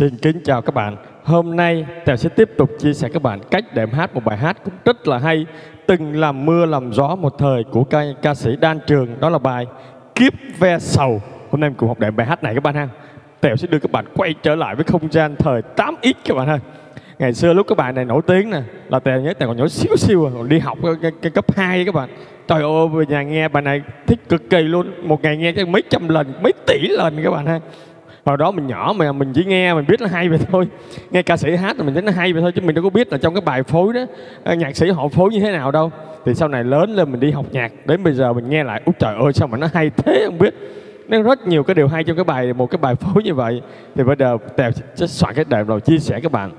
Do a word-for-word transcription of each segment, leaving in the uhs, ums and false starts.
Xin kính chào các bạn. Hôm nay Tèo sẽ tiếp tục chia sẻ các bạn cách để hát một bài hát cũng rất là hay, từng làm mưa làm gió một thời của ca, ca sĩ Đan Trường. Đó là bài Kiếp Ve Sầu. Hôm nay mình cùng học đệm bài hát này các bạn ha. Tèo sẽ đưa các bạn quay trở lại với không gian thời tám ích các bạn ha. Ngày xưa lúc các bạn này nổi tiếng nè, là Tèo nhớ Tèo còn nhỏ xíu xíu còn đi học cái, cái cấp hai các bạn. Trời ơi, về nhà nghe bài này thích cực kỳ luôn. Một ngày nghe mấy trăm lần, mấy tỷ lần các bạn ha. Hồi đó mình nhỏ mà mình chỉ nghe, mình biết nó hay vậy thôi. Nghe ca sĩ hát là mình thấy nó hay vậy thôi, chứ mình đâu có biết là trong cái bài phối đó nhạc sĩ họ phối như thế nào đâu. Thì sau này lớn lên mình đi học nhạc, đến bây giờ mình nghe lại, út trời ơi sao mà nó hay thế không biết. Nó rất nhiều cái điều hay trong cái bài, một cái bài phối như vậy. Thì bây giờ Tèo sẽ soạn cái đệm rồi chia sẻ các bạn.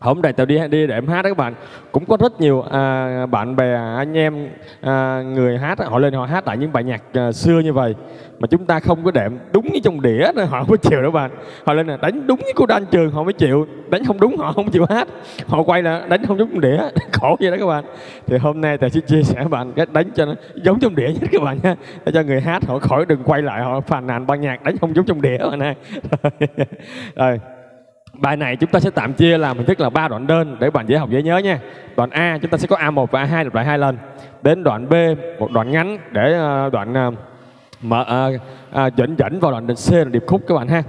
Hôm nay Tèo đi đi đệm hát đó các bạn. Cũng có rất nhiều à, bạn bè, anh em, à, người hát đó, họ lên họ hát lại những bài nhạc à, xưa như vậy. Mà chúng ta không có đệm đúng như trong đĩa nên họ không có chịu đâu bạn. Họ lên là đánh đúng như của Đan Trường họ mới chịu. Đánh không đúng họ không chịu hát. Họ quay là đánh không đúng đĩa. Khổ vậy đó các bạn. Thì hôm nay Tèo sẽ chia sẻ bạn cách đánh cho nó giống trong đĩa nhất các bạn nha. Để cho người hát họ khỏi đừng quay lại họ phàn nàn ban nhạc đánh không giống trong đĩa mà nè. Rồi. Bài này chúng ta sẽ tạm chia làm hình thức là ba đoạn đơn để bạn dễ học dễ nhớ nha. Đoạn A chúng ta sẽ có A một và A hai lặp lại hai lần. Đến đoạn B một đoạn ngắn để đoạn mở dẫn dẫn vào đoạn C là điệp khúc các bạn ha.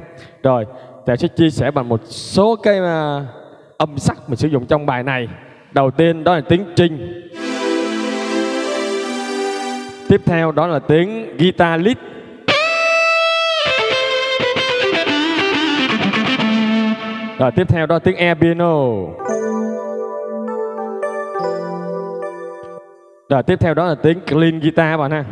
Rồi, Tèo sẽ chia sẻ bằng một số cái âm sắc mình sử dụng trong bài này. Đầu tiên đó là tiếng trinh. Tiếp theo đó là tiếng guitar lead. Rồi tiếp theo đó tiếng air piano. Rồi tiếp theo đó là tiếng clean guitar bạn ha.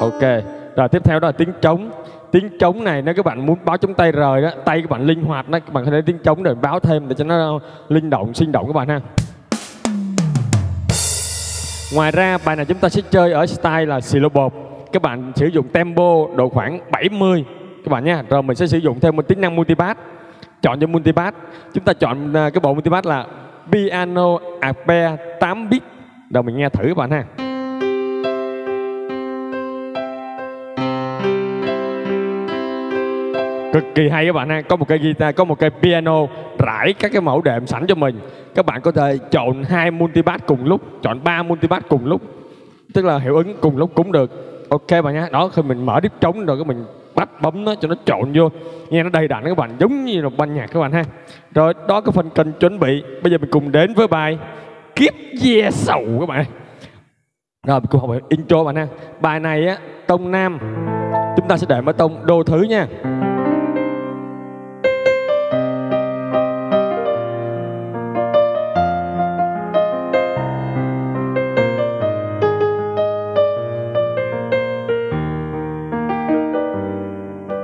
Ok. Rồi tiếp theo đó là tiếng trống. Tiếng trống này nếu các bạn muốn báo trống tay rời đó, tay các bạn linh hoạt đó, các bạn có thể tiếng trống rồi báo thêm để cho nó linh động, sinh động các bạn ha. Ngoài ra bài này chúng ta sẽ chơi ở style là xì lô bột. Các bạn sử dụng tempo độ khoảng bảy mươi các bạn nha. Rồi mình sẽ sử dụng thêm một tính năng multipass. Chọn cho multipass, chúng ta chọn cái bộ multipass là piano arpeggiato tám bit. Rồi mình nghe thử các bạn ha. Cực kỳ hay các bạn ha. Có một cây guitar, có một cây piano rải các cái mẫu đệm sẵn cho mình. Các bạn có thể chọn hai multipass cùng lúc, chọn ba multipass cùng lúc. Tức là hiệu ứng cùng lúc cũng được. Ok bạn nhá, đó khi mình mở điệp trống rồi cái mình bắt bấm nó cho nó trộn vô. Nghe nó đầy đặn các bạn, giống như là ban nhạc các bạn ha. Rồi đó cái phần cần chuẩn bị. Bây giờ mình cùng đến với bài Kiếp Ve Sầu các bạn. Rồi mình cùng học bài intro bạn ha. Bài này á, tông nam. Chúng ta sẽ đệm ở tông đô thứ nha.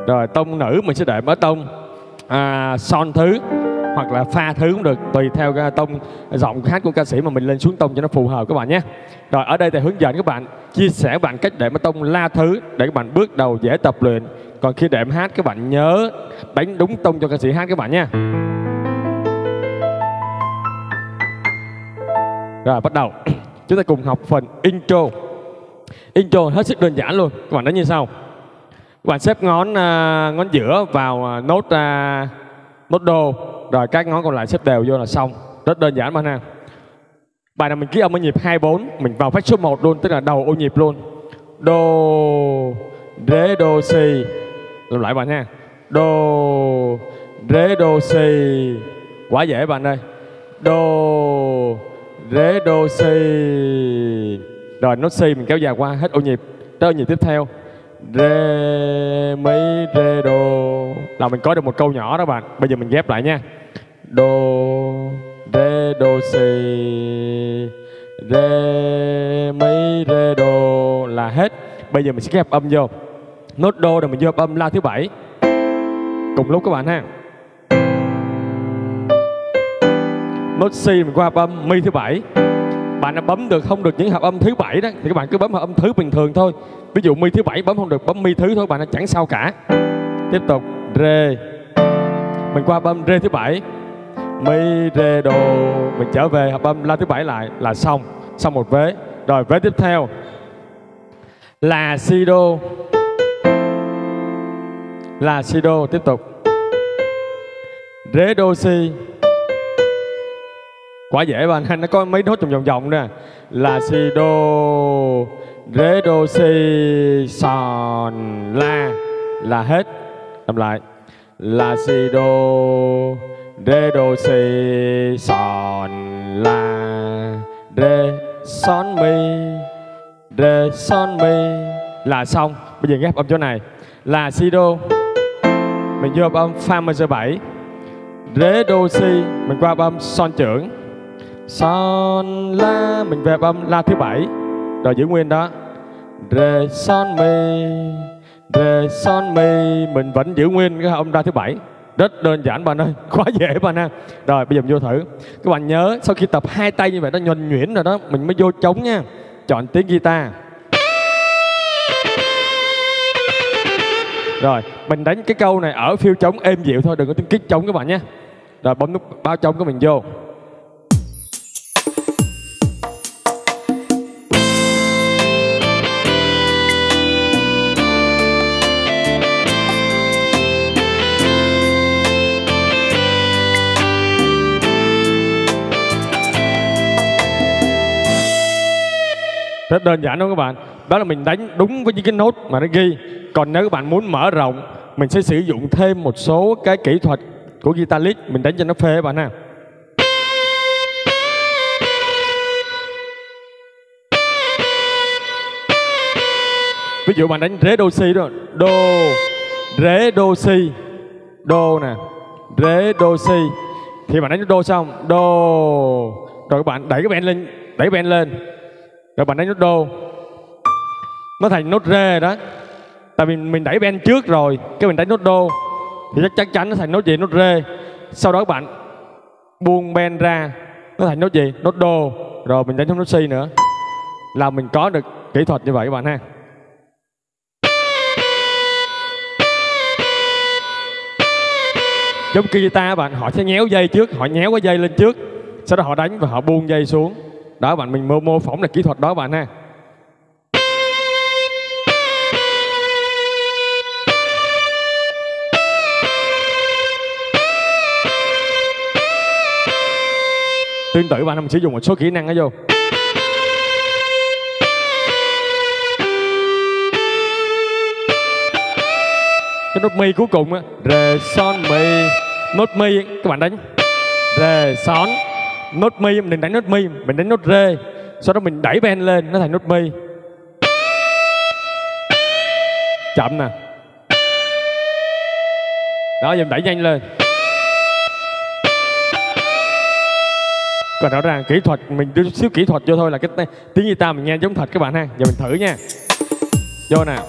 Rồi tông nữ mình sẽ đệm ở tông à, son thứ hoặc là pha thứ cũng được, tùy theo cái tông giọng hát của ca sĩ mà mình lên xuống tông cho nó phù hợp các bạn nhé. Rồi ở đây thì hướng dẫn các bạn, chia sẻ các bạn cách đệm ở tông la thứ để các bạn bước đầu dễ tập luyện. Còn khi đệm hát các bạn nhớ đánh đúng tông cho ca sĩ hát các bạn nha. Rồi bắt đầu chúng ta cùng học phần intro. Intro hết sức đơn giản luôn, các bạn đánh như sau. Các bạn xếp ngón ngón giữa vào nốt nốt đô, rồi các ngón còn lại xếp đều vô là xong. Rất đơn giản bạn ha. Bài này mình ký âm ở nhịp hai bốn, mình vào phách số một luôn, tức là đầu ô nhịp luôn. Đô, rê, đô, si. Làm lại bạn ha. Đô, rê, đô, si. Quá dễ bạn ơi. Đô, rê, đô, si. Rồi nốt si mình kéo dài qua hết ô nhịp. Tới ô nhịp tiếp theo. Rê, mi, rê, đô. Là mình có được một câu nhỏ đó bạn. Bây giờ mình ghép lại nha. Đô, rê, đô, si. Rê, mi, rê, đô. Là hết. Bây giờ mình sẽ ghép âm vô. Nốt đô rồi mình vô âm la thứ bảy cùng lúc các bạn ha. Nốt si mình qua âm mi thứ bảy. Bạn đã bấm được không được những hợp âm thứ bảy đó thì các bạn cứ bấm hợp âm thứ bình thường thôi. Ví dụ mi thứ bảy bấm không được bấm mi thứ thôi, bạn đã chẳng sao cả. Tiếp tục rê, mình qua bấm rê thứ bảy, mi rê đô, mình trở về hợp âm la thứ bảy lại là xong, xong một vế. Rồi vế tiếp theo là si đô, là si đô, tiếp tục rế đô si, quá dễ bạn, anh nó có mấy nốt trong vòng vòng nè, là si đô rế đô si son la là hết. Làm lại là si đô rê đô si son la rê son mi rê son mi là xong. Bây giờ ghép âm chỗ này là si đô, mình vô âm fa major bảy, rế đô si mình qua âm son trưởng, son la mình về âm la thứ bảy, rồi giữ nguyên đó, rê son mi rê son mi mình vẫn giữ nguyên cái âm ra thứ bảy. Rất đơn giản bạn ơi, quá dễ bạn ha. Rồi bây giờ mình vô thử. Các bạn nhớ sau khi tập hai tay như vậy nó nhuần nhuyễn rồi đó, mình mới vô trống nha. Chọn tiếng guitar. Rồi mình đánh cái câu này ở phiêu trống êm dịu thôi, đừng có tiếng kick trống các bạn nhé. Rồi bấm nút bao trống của mình vô. Rất đơn giản đúng không các bạn? Đó là mình đánh đúng với những cái nốt mà nó ghi. Còn nếu các bạn muốn mở rộng, mình sẽ sử dụng thêm một số cái kỹ thuật của guitar lead, mình đánh cho nó phê các bạn ha. Ví dụ bạn đánh ré đô si đó, đô ré đô si, đô nè, ré đô si, thì bạn đánh đô xong, đô, rồi các bạn đẩy cái bend lên, đẩy bend lên. Rồi bạn đánh nốt đô, nó thành nốt rê đó. Tại vì mình đẩy bend trước rồi, cái mình đánh nốt đô thì chắc chắn chắn nó thành nốt gì? Nốt rê. Sau đó các bạn buông bend ra, nó thành nốt gì? Nốt đô. Rồi mình đánh nốt si nữa. Là mình có được kỹ thuật như vậy các bạn ha. Giống guitar bạn, họ sẽ nhéo dây trước, họ nhéo cái dây lên trước, sau đó họ đánh và họ buông dây xuống. Đó bạn, mình mô, mô phỏng là kỹ thuật đó bạn ha. Tương tự bạn mình sử dụng một số kỹ năng đó vô. Cái nốt mi cuối cùng á, rê son mi, nốt mi các bạn đánh rê son. Nốt mi mình đừng đánh nốt mi, mình đánh nốt rê, sau đó mình đẩy bend lên nó thành nốt mi. Chậm nè. Đó, giờ mình đẩy nhanh lên. Còn rõ ràng kỹ thuật mình đưa xíu kỹ thuật vô thôi là cái tiếng guitar mình nghe giống thật các bạn ha. Giờ mình thử nha. Vô nào.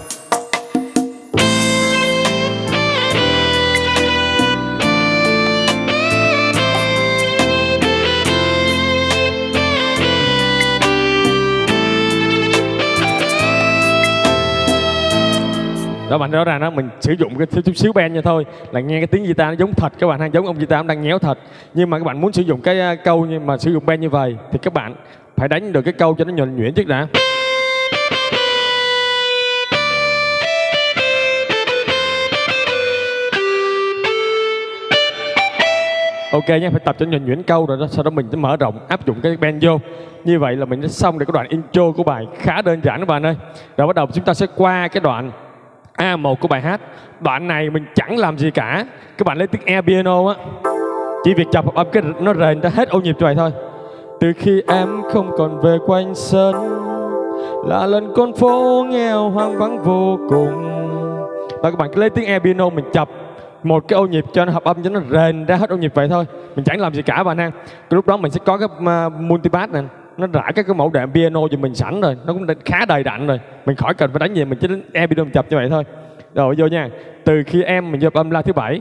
Đó bạn, rõ ràng đó mình sử dụng cái chút xíu bend như thôi là nghe cái tiếng guitar nó giống thật các bạn ha, giống ông guitar đang nhéo thật. Nhưng mà các bạn muốn sử dụng cái câu nhưng mà sử dụng bend như vậy thì các bạn phải đánh được cái câu cho nó nhuần nhuyễn trước đã. Ok nha, phải tập cho nhuần nhuyễn câu rồi đó, sau đó mình sẽ mở rộng áp dụng cái bend vô. Như vậy là mình đã xong được cái đoạn intro của bài, khá đơn giản các bạn ơi. Rồi bắt đầu chúng ta sẽ qua cái đoạn A một của bài hát. Đoạn này mình chẳng làm gì cả. Các bạn lấy tiếng E piano á, chỉ việc chập âm cái nó rền ra hết ô nhịp vậy thôi. Từ khi em không còn về quanh sân là lần con phố nghèo hoang vắng vô cùng. Và các bạn cứ lấy tiếng E piano mình chập một cái ô nhịp cho nó hợp âm, cho nó rền ra hết ô nhịp vậy thôi. Mình chẳng làm gì cả bạn ha. Cái lúc đó mình sẽ có cái multipass này, nó rải các cái mẫu đệm piano cho mình sẵn rồi, nó cũng khá đầy đặn rồi, mình khỏi cần phải đánh gì, mình chỉ đến e piano chập như vậy thôi. Rồi vô nha, từ khi em mình nhập âm la thứ bảy,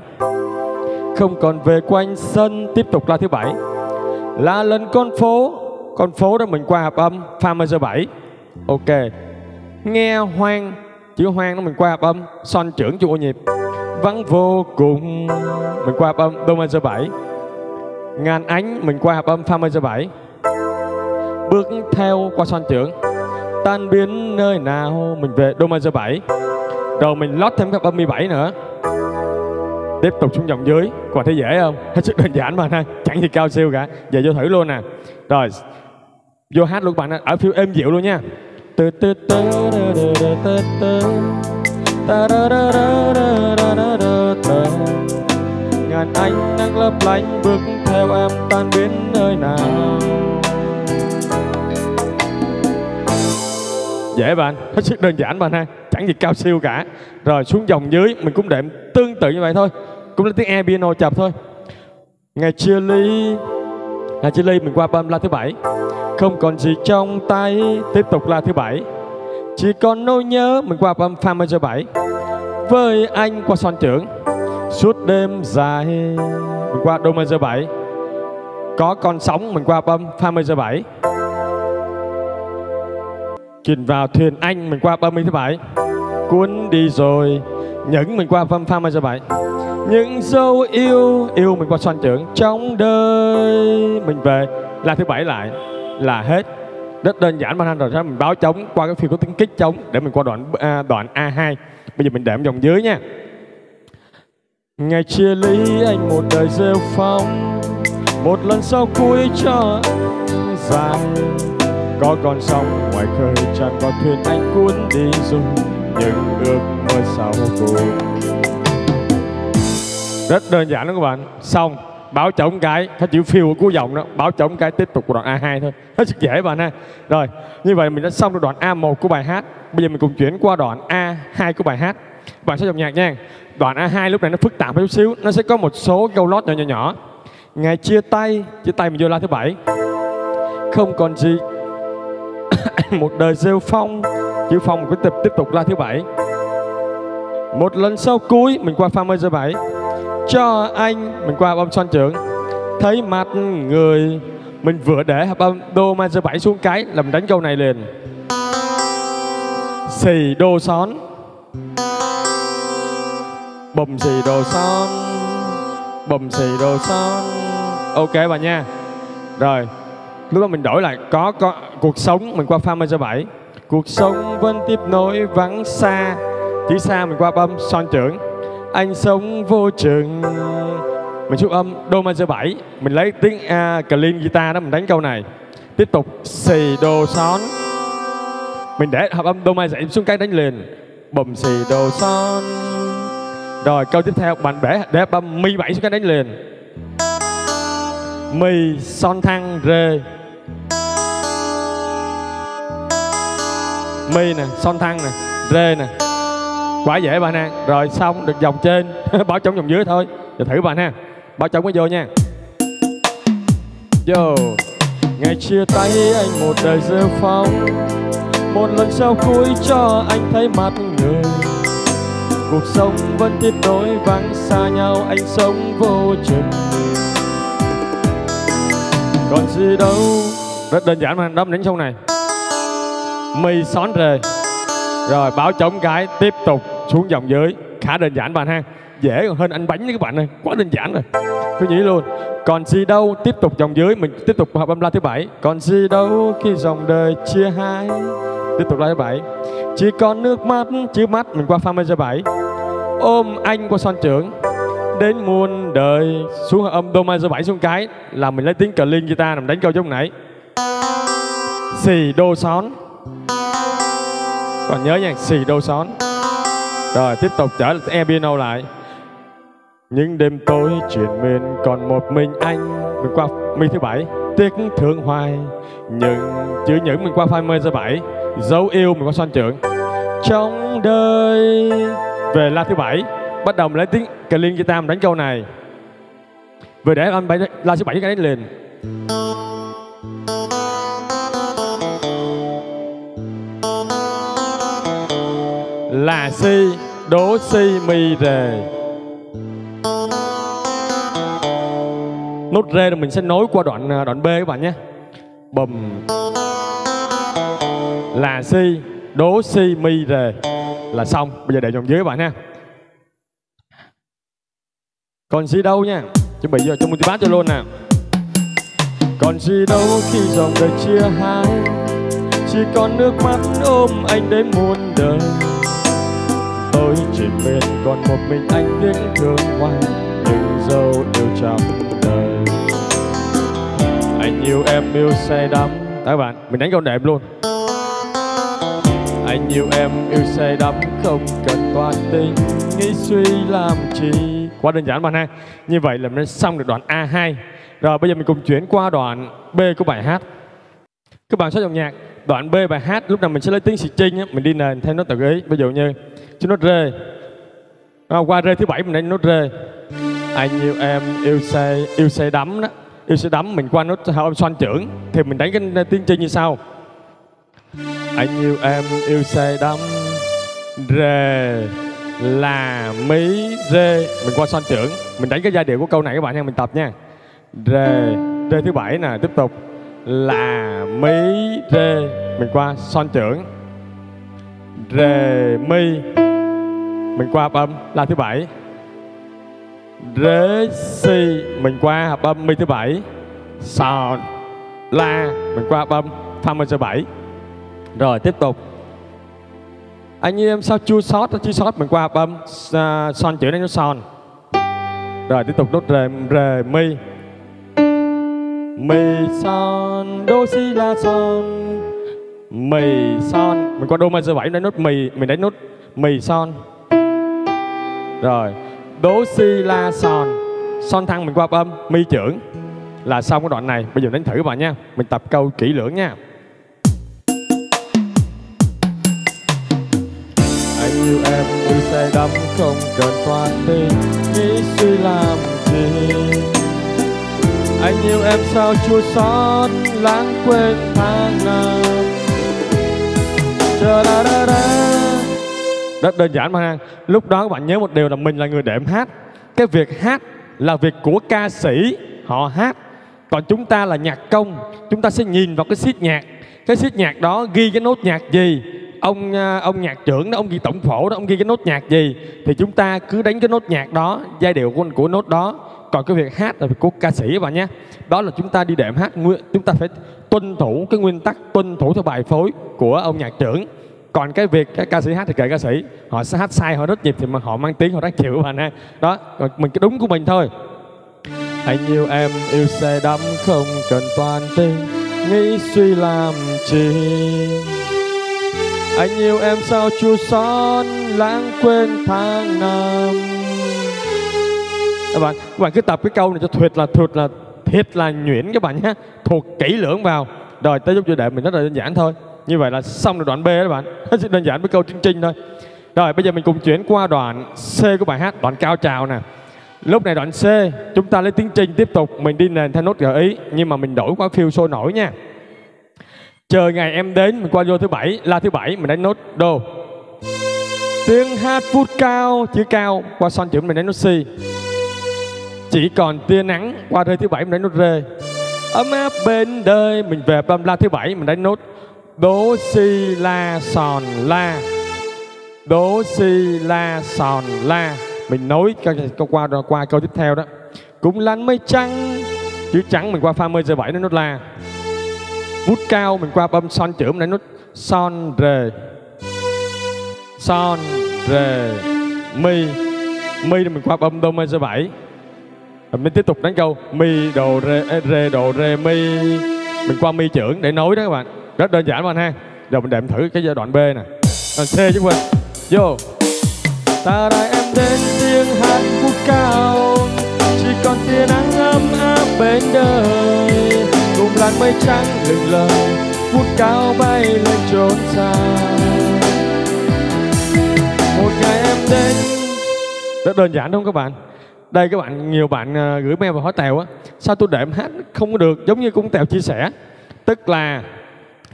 không còn về quanh sân, tiếp tục la thứ bảy, la lên con phố, con phố đó mình qua hợp âm fa major bảy, ok, nghe hoang, chữ hoang đó mình qua hợp âm son trưởng chung ô nhịp, vắng vô cùng mình qua hợp âm do major bảy, ngàn ánh mình qua hợp âm fa major bảy. Bước theo qua son trưởng, tan biến nơi nào mình về do major bảy. Rồi mình lót thêm các âm mi bảy nữa. Tiếp tục xuống dòng dưới. Còn thấy dễ không? Hết sức đơn giản mà ha, chẳng gì cao siêu cả. Giờ vô thử luôn nè. Rồi vô hát luôn các bạn, ở phiêu êm dịu luôn nha. Ngàn anh đang lấp lánh bước theo em tan biến nơi nào. Dễ bạn, hết sức đơn giản bạn ha, chẳng gì cao siêu cả. Rồi xuống dòng dưới mình cũng đệm tương tự như vậy thôi, cũng là tiếng E piano chập thôi. Ngày chia ly, ngày chia ly mình qua bam la thứ bảy. Không còn gì trong tay, tiếp tục la thứ bảy. Chỉ còn nỗi nhớ mình qua bam fa major bảy. Với anh qua son trưởng. Suốt đêm dài mình qua do major bảy. Có con sóng mình qua bam fa major bảy. Chìm vào thuyền anh mình qua ba mươi thứ bảy. Cuốn đi rồi những mình qua bam fa major bảy. Những dấu yêu yêu mình qua son trưởng. Trong đời mình về là thứ bảy lại là hết. Rất đơn giản mà. Rồi mình báo trống qua cái phiên có tiếng kích trống để mình qua đoạn à, đoạn A hai. Bây giờ mình đệm dòng dưới nha. Ngày chia ly anh một đời rêu phong, một lần sau cuối cho dài. Có con sông ngoài khơi tràn vào thuyền anh cuốn đi rồi những ước mơ sau cùng. Rất đơn giản đó các bạn. Xong báo trống cái cái chữ phiêu của cú giọng đó, báo trống cái tiếp tục của đoạn A hai thôi, hết sức dễ bạn ha. Rồi như vậy mình đã xong được đoạn A một của bài hát. Bây giờ mình cùng chuyển qua đoạn A hai của bài hát. Bạn sẽ dòng nhạc nha. Đoạn A hai lúc này nó phức tạp một chút xíu, nó sẽ có một số câu lót nhỏ nhỏ nhỏ. Ngày chia tay, chia tay mình vô la thứ bảy. Không còn gì một đời rêu phong, chữ phong mình tiếp tiếp tục la thứ bảy. Một lần sau cuối mình qua fa major bảy. Cho anh mình qua bom son trưởng. Thấy mặt người mình vừa để bom do major bảy xuống cái là mình đánh câu này liền. Xì đô son, bùm xì đô son, bùm xì đô son. Ok bà nha. Rồi lúc đó mình đổi lại có, có cuộc sống mình qua fa major bảy. Cuộc sống vẫn tiếp nối vắng xa. Chỉ xa mình qua bom son trưởng. Anh sống vô chừng mình xuống âm do major bảy. Mình lấy tiếng A clean guitar đó mình đánh câu này. Tiếp tục xì đô son. Mình để hợp âm do major bảy xuống cái đánh liền. Bùm xì đô son. Rồi câu tiếp theo bạn để để hợp âm mi bảy xuống cái đánh liền. Mi son thăng rê. Mi nè, son thăng nè, rê nè. Quá dễ bạn ha. Rồi xong được dòng trên. Báo trống dòng dưới thôi. Giờ thử bạn ha. Báo trống mới vô nha. Vô. Ngày chia tay anh một đời rêu phong, một lần sau cuối cho anh thấy mặt người. Cuộc sống vẫn tiếp nối vắng xa nhau. Anh sống vô chừng. Còn gì đâu. Rất đơn giản mà. Đó mình đánh xong này. Mi xón rề. Rồi báo trống cái tiếp tục xuống dòng dưới. Khá đơn giản bạn ha. Dễ còn hơn anh bánh với các bạn ơi. Quá đơn giản rồi. Cứ nghĩ luôn. Còn gì đâu. Tiếp tục dòng dưới. Mình tiếp tục hợp âm la thứ bảy. Còn gì đâu khi dòng đời chia hai. Tiếp tục la thứ bảy. Chỉ còn nước mắt. Chứ mắt mình qua fa major bảy. Ôm anh qua son trưởng. Đến muôn đời. Xuống âm do major bảy xuống cái là mình lấy tiếng clean guitar nằm đánh câu giống nãy. Xì đô son. Còn nhớ nha, xì đô son. Rồi tiếp tục trở lại e piano lại. Những đêm tối chuyện mình còn một mình anh. Mình qua mi thứ bảy. Tiếc thương hoài. Những chữ những mình qua fa major bảy. Dấu yêu mình qua son trưởng. Trong đời về la thứ bảy. Bắt đầu mình lấy tiếng clean guitar đánh câu này. Vừa để âm bảy la thứ bảy cái đánh liền. Là si, đố si, mi, rề. Nốt rê là mình sẽ nối qua đoạn đoạn B các bạn nhé. Bùm. Là si, đố si, mi, rề. Là xong. Bây giờ để dòng dưới các bạn ha. Còn gì đâu nha. Chuẩn bị giờ cho multipass cho luôn nè. Còn gì đâu khi dòng đời chia hai. Chỉ còn nước mắt ôm anh đến muôn đời. lối, chỉ bên còn một mình anh tiếc thương hoài nhưng dâu yêu trong đời. Anh yêu em yêu say đắm. Các bạn, mình đánh con đẹp luôn. Anh yêu em yêu say đắm không cần toan tính, nghĩ suy làm chi. Quá đơn giản bạn ha. Như vậy là mình xong được đoạn A hai. Rồi bây giờ mình cùng chuyển qua đoạn B của bài hát. Các bạn sẽ dòng nhạc đoạn B bài hát, lúc nào mình sẽ lấy tiếng xì trinh, mình đi nền theo nó tự ý. Ví dụ như chúng nốt rê, qua rê thứ bảy mình đánh nốt rê. Anh yêu em yêu say yêu say đắm đó, yêu say đắm mình qua nốt hợp âm xoan trưởng thì mình đánh cái tiếng trinh như sau. Anh yêu em yêu say đắm rê là mí rê, mình qua xoan trưởng mình đánh cái giai điệu của câu này các bạn nha, mình tập nha. Rê rê thứ bảy nè, tiếp tục là mi rê, mình qua son trưởng rê mi, mình qua hợp âm la thứ bảy rê si, mình qua hợp âm mi thứ bảy son la, mình qua hợp âm fa major bảy. Rồi tiếp tục anh em sao chua sót chua sót, mình qua hợp âm uh, son trưởng đánh nó son. Rồi tiếp tục nốt rê rê mi, mi son đô si la son mi son, mình qua đô major bảy, mình đánh nốt mì, mình đánh nốt mì son. Rồi đô si la son son thăng, mình qua âm mi trưởng là xong cái đoạn này. Bây giờ đánh thử các bạn nha, mình tập câu kỹ lưỡng nha. Anh yêu em yêu say đắm không cần toan tính, nghĩ suy làm gì. Anh yêu em sao chua xót lãng quên tháng năm. Rất đơn giản mà ha. Lúc đó các bạn nhớ một điều là mình là người đệm hát. Cái việc hát là việc của ca sĩ, họ hát. Còn chúng ta là nhạc công, chúng ta sẽ nhìn vào cái sheet nhạc. Cái sheet nhạc đó ghi cái nốt nhạc gì, Ông ông nhạc trưởng đó, ông ghi tổng phổ đó, ông ghi cái nốt nhạc gì thì chúng ta cứ đánh cái nốt nhạc đó, giai điệu của, của nốt đó. Còn cái việc hát là việc của ca sĩ các bạn nhé. Đó là chúng ta đi đệm hát, chúng ta phải tuân thủ cái nguyên tắc, tuân thủ theo bài phối của ông nhạc trưởng. Còn cái việc các ca sĩ hát thì kệ ca sĩ, họ sẽ hát sai, họ rất nhịp thì mà họ mang tiếng, họ đáng chịu các bạn ha. Đó, mình cái đúng của mình thôi. Anh yêu em yêu say đắm không cần toan tính, nghĩ suy làm chi. Anh yêu em sao chua xót lãng quên tháng năm. Các bạn, các bạn cứ tập cái câu này cho thiệt là thiệt là thiệt là nhuyễn các bạn nhé, thuộc kỹ lưỡng vào. Rồi tới giúp cho đệm mình rất là đơn giản thôi. Như vậy là xong được đoạn B đó các bạn. Nó sẽ đơn giản với câu trinh trinh thôi. Rồi bây giờ mình cùng chuyển qua đoạn C của bài hát, đoạn cao trào nè. Lúc này đoạn C chúng ta lấy tiếng trinh tiếp tục, mình đi nền theo nốt gợi ý nhưng mà mình đổi qua phiêu sôi nổi nha. Chờ ngày em đến, mình qua vô thứ bảy, la thứ bảy mình đánh nốt đô. Tiếng hát phút cao, chữ cao qua son trưởng mình đánh nốt si. Chỉ còn tia nắng qua rê thứ bảy mình đánh nốt rê. Ấm áp bên đời mình về âm la thứ bảy mình đánh nốt đố si la sòn la. Đố si la sòn la, mình nối câu qua qua câu tiếp theo đó. Cũng lăn mây trắng, chữ trắng mình qua pha mây rê bảy đánh nốt la. Vút cao mình qua âm son trưởng mình đánh nốt son rê. Son rê mi, mi mình qua âm đô major bảy. Mình tiếp tục đánh câu mi đồ rê rê đồ rê mi, mình qua mi trưởng để nối đó các bạn. Rất đơn giản các bạn ha. Giờ mình đệm thử cái giai đoạn B nè, đoạn C chúng mình vô. Ta đài em đến tiếng hát phút cao, chỉ còn tia nắng ấm áp bên đời. Cùng làn mây trắng lừng lờ, phút cao bay lên trốn xa. Một ngày em đến. Rất đơn giản đúng không các bạn? Đây các bạn, nhiều bạn gửi mail và hỏi Tèo á, sao tôi đệm hát không có được, giống như cũng Tèo chia sẻ. Tức là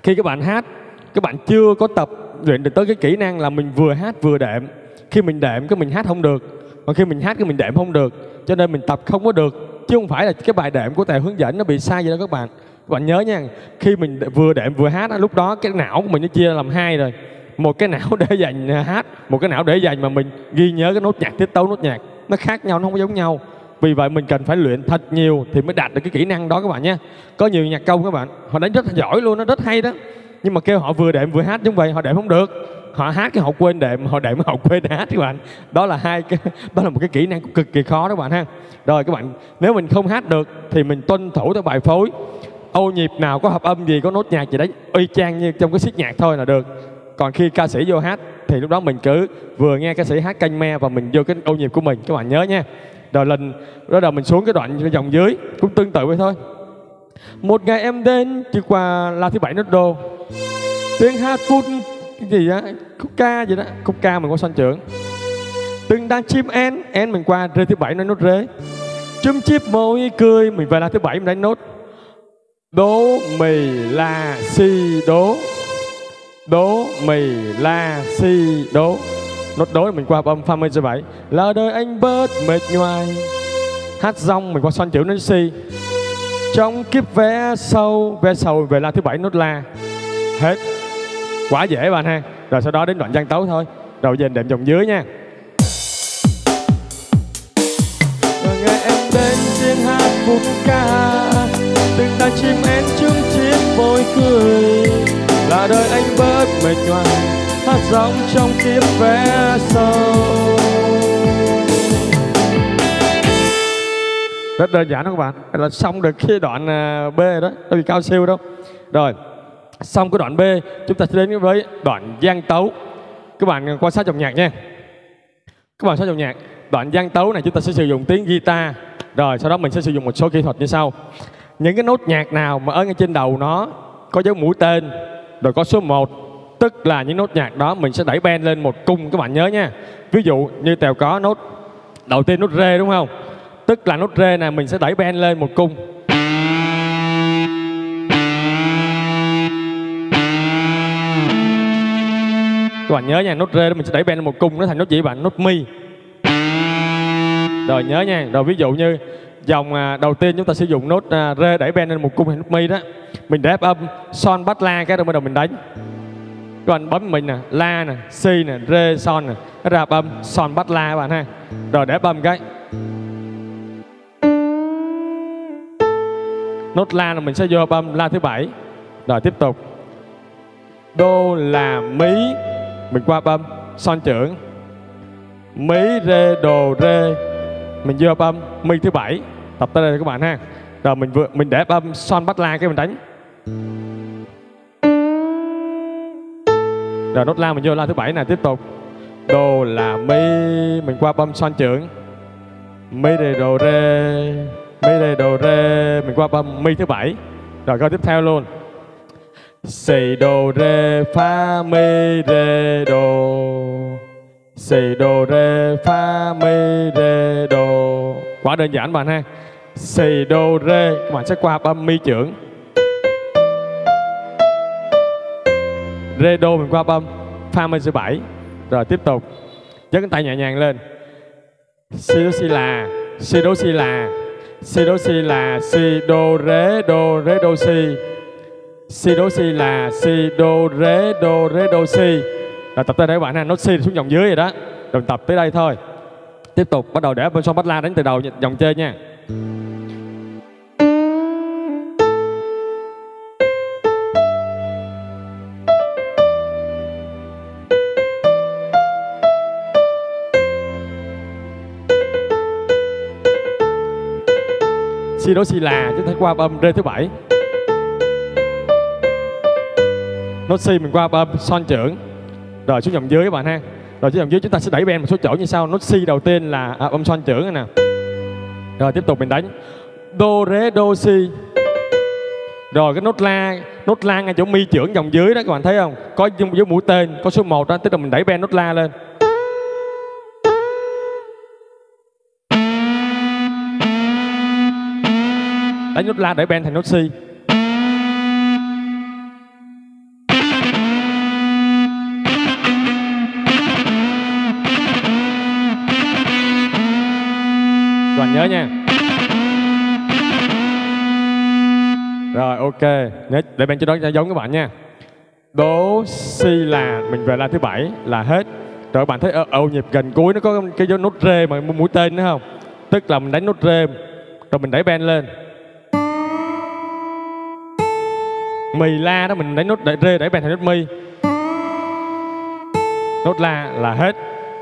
khi các bạn hát, các bạn chưa có tập luyện được tới cái kỹ năng là mình vừa hát vừa đệm. Khi mình đệm cái mình hát không được, còn khi mình hát cái mình đệm không được, cho nên mình tập không có được. Chứ không phải là cái bài đệm của Tèo hướng dẫn nó bị sai vậy đó các bạn. Các bạn nhớ nha, khi mình vừa đệm vừa hát á, lúc đó cái não của mình nó chia làm hai rồi. Một cái não để dành hát, một cái não để dành mà mình ghi nhớ cái nốt nhạc, tiết tấu nốt nhạc. Nó khác nhau, nó không có giống nhau. Vì vậy mình cần phải luyện thật nhiều thì mới đạt được cái kỹ năng đó các bạn nhé. Có nhiều nhạc công các bạn, họ đánh rất giỏi luôn, nó rất hay đó, nhưng mà kêu họ vừa đệm vừa hát như vậy họ đệm không được. họ hát cái họ quên đệm, họ đệm họ quên hát các bạn. Đó là hai cái, đó là một cái kỹ năng cực kỳ khó đó các bạn ha. Rồi các bạn, nếu mình không hát được thì mình tuân thủ theo bài phối. Ô nhịp nào có hợp âm gì, có nốt nhạc gì đấy, y chang như trong cái xiết nhạc thôi là được. Còn khi ca sĩ vô hát thì lúc đó mình cứ vừa nghe ca sĩ hát canh me và mình vô cái ô nhịp của mình, các bạn nhớ nha. Rồi lần đó đầu mình xuống cái đoạn cái dòng dưới cũng tương tự vậy thôi. Một ngày em đến chỉ qua la thứ bảy nốt đô, tiếng hát phút cái gì á, khúc ca gì đó, khúc ca mình qua son trưởng. Từng đang chim én, én mình qua rê thứ bảy nói nốt rế. Chum chip môi cười mình về la thứ bảy mình đánh nốt đố mì la si đố, đố mì la si đố. Nốt đối mình qua âm pha mê dây bảy là đời anh bớt mệt nhoài. Hát rong mình qua son chữ đến si. Trong kiếp ve sầu, ve sầu về la thứ bảy nốt la. Hết. Quá dễ bạn ha. Rồi sau đó đến đoạn gian tấu thôi. Đầu dành đệm dòng dưới nha. Rồi nghe em đến tiếng hát phút ca, từng ta chim én chung chiếc môi cười là đời anh bớt mệt nhoài. Hát giọng trong kiếp ve sầu. Rất đơn giản đó các bạn, là xong được cái đoạn B đó, đâu bị cao siêu đâu. Rồi, xong cái đoạn B, chúng ta sẽ đến với đoạn gian tấu. Các bạn quan sát dòng nhạc nha. Các bạn sát dòng nhạc, đoạn gian tấu này chúng ta sẽ sử dụng tiếng guitar. Rồi, sau đó mình sẽ sử dụng một số kỹ thuật như sau. Những cái nốt nhạc nào mà ở ngay trên đầu nó có dấu mũi tên, rồi có số một, tức là những nốt nhạc đó mình sẽ đẩy bend lên một cung, các bạn nhớ nha. Ví dụ như Tèo có nốt đầu tiên nốt rê đúng không? Tức là nốt rê này mình sẽ đẩy bend lên một cung. Các bạn nhớ nha, nốt rê đó mình sẽ đẩy bend lên một cung, nó thành nốt gì bạn? Nốt mi. Rồi nhớ nha, rồi ví dụ như dòng đầu tiên chúng ta sử dụng nốt rê đẩy bend lên một cung thành nốt mi đó. Mình để âm son bắt la cái rồi bắt đầu mình đánh. Các bạn bấm mình nè, la nè, si nè, rê son nè, nó ra âm son bắt la các bạn ha. Rồi để âm cái nốt la là mình sẽ vô âm la thứ bảy. Rồi tiếp tục đô là mí, mình qua âm son trưởng mí rê đồ rê, mình vô âm mi thứ bảy. Tập tới đây các bạn ha. Rồi mình vừa mình để âm son bắt la cái mình đánh. Rồi nốt la mình vô la thứ bảy này, tiếp tục đô là mi, mình qua âm son trưởng mi rê đồ rê, mi rê đồ rê, mình qua âm mi thứ bảy. Rồi câu tiếp theo luôn xì đồ rê fa mi rê đồ, xì đồ rê fa mi rê đồ. Quá đơn giản bạn ha. Xì đồ rê các bạn sẽ qua âm mi trưởng, rê đô mình qua âm fa mi thứ bảy. Rồi tiếp tục giơ cánh tay nhẹ nhàng lên si đô si là, si đô si là, si đô si là, si đô ré đô ré đô si, si đô si là, si đô ré đô ré đô si. Rồi tập tới đây các bạn ha, nốt si xuống dòng dưới rồi đó. Rồi tập tới đây thôi. Tiếp tục bắt đầu để bên song bắt la đánh từ đầu dòng chơi nha. Si đố si là chúng ta qua âm rê thứ bảy. Nốt si mình qua âm son trưởng. Rồi xuống dòng dưới các bạn ha. Rồi xuống dòng dưới chúng ta sẽ đẩy bend một số chỗ như sau. Nốt si đầu tiên là à, âm son trưởng này nè. Rồi tiếp tục mình đánh đô ré đô si. Rồi cái nốt la, nốt la ngay chỗ mi trưởng dòng dưới đó các bạn thấy không? Có dấu mũi tên, có số một đó, tức là mình đẩy bend nốt la lên. Đánh nốt la để bend thành nốt si. Các bạn nhớ nha. Rồi ok, nhớ để bend cho đó giống các bạn nha. Đố si là mình về la thứ bảy là hết. Rồi các bạn thấy ở, ở nhịp gần cuối nó có cái dấu nốt rê mà mũi tên nữa không? Tức là mình đánh nốt rê rồi mình đẩy bend lên. Mì la đó mình đánh nốt đẩy rê đẩy bend thành nốt mi. nốt la là hết.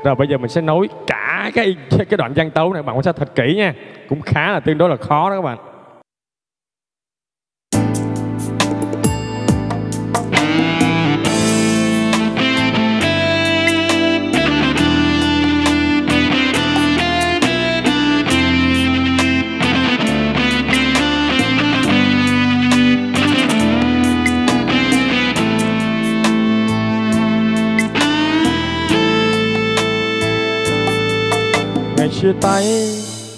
Rồi bây giờ mình sẽ nối cả cái cái đoạn văn tấu này, các bạn quan sát thật kỹ nha. Cũng khá là tương đối là khó đó các bạn. Chia tay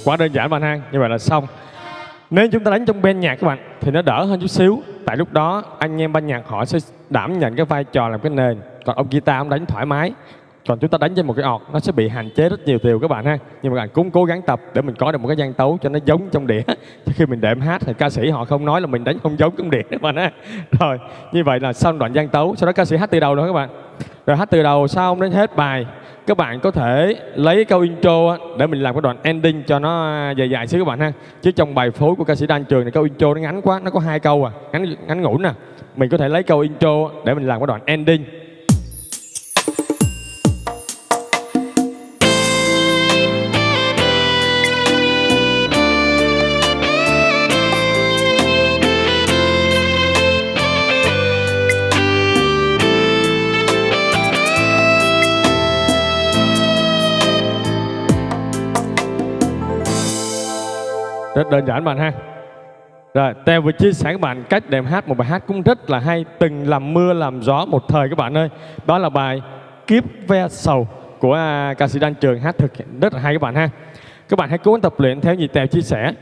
quá đơn giản bạn ha, như vậy là xong. Nếu chúng ta đánh trong ban nhạc các bạn thì nó đỡ hơn chút xíu, tại lúc đó anh em ban nhạc họ sẽ đảm nhận cái vai trò làm cái nền, còn ông guitar ông đánh thoải mái. Còn chúng ta đánh trên một cái ọt nó sẽ bị hạn chế rất nhiều điều các bạn ha. Nhưng mà các bạn cũng cố gắng tập để mình có được một cái gian tấu cho nó giống trong đĩa, chứ khi mình đệm hát thì ca sĩ họ không nói là mình đánh không giống trong đĩa các bạn ha. Rồi như vậy là xong đoạn gian tấu, sau đó ca sĩ hát từ đầu nữa các bạn. Rồi hát từ đầu xong đến hết bài, các bạn có thể lấy câu intro để mình làm cái đoạn ending cho nó dài dài xíu các bạn ha. Chứ trong bài phối của ca sĩ Đan Trường này câu intro nó ngắn quá, nó có hai câu à, ngắn ngắn ngủn nè. Mình có thể lấy câu intro để mình làm cái đoạn ending. Rất đơn giản bạn ha. Rồi, Tèo vừa chia sẻ các bạn cách đệm hát một bài hát cũng rất là hay, từng làm mưa làm gió một thời các bạn ơi. Đó là bài Kiếp Ve Sầu của ca sĩ Đan Trường hát thực rất là hay các bạn ha. Các bạn hãy cố gắng tập luyện theo như Tèo chia sẻ.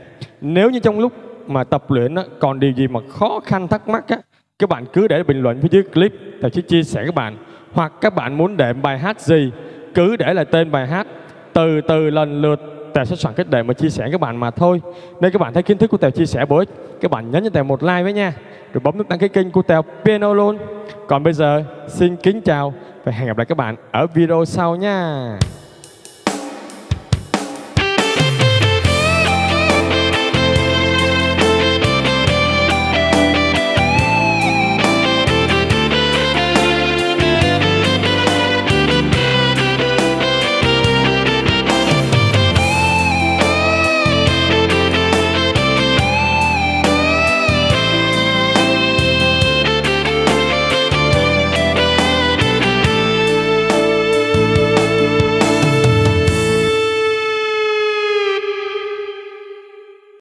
Nếu như trong lúc mà tập luyện còn điều gì mà khó khăn thắc mắc á, các bạn cứ để bình luận phía dưới clip, Tèo sẽ chia sẻ các bạn. Hoặc các bạn muốn đệm bài hát gì, cứ để lại tên bài hát, từ từ lần lượt Tèo sẽ soạn cách để mà chia sẻ các bạn mà thôi. Nếu các bạn thấy kiến thức của Tèo chia sẻ bổ ích, các bạn nhấn cho Tèo một like với nha. Rồi bấm nút đăng ký kênh của Tèo Piano luôn. Còn bây giờ xin kính chào và hẹn gặp lại các bạn ở video sau nha.